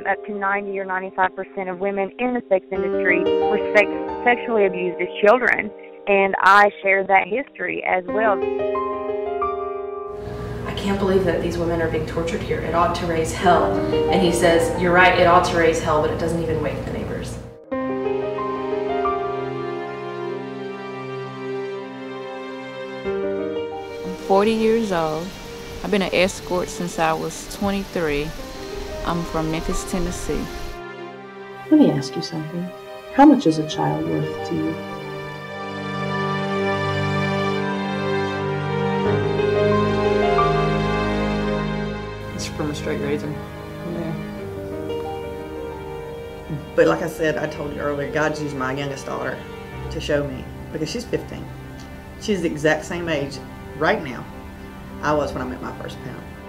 Up to 90 or 95% of women in the sex industry were sexually abused as children, and I shared that history as well. I can't believe that these women are being tortured here. It ought to raise hell. And he says, you're right, it ought to raise hell, but it doesn't even wake the neighbors. I'm 40 years old. I've been an escort since I was 23. I'm from Memphis, Tennessee. Let me ask you something. How much is a child worth to you? It's from a straight razor. Yeah. But like I said, I told you earlier, God's used my youngest daughter to show me, because she's 15. She's the exact same age right now I was when I met my first parent.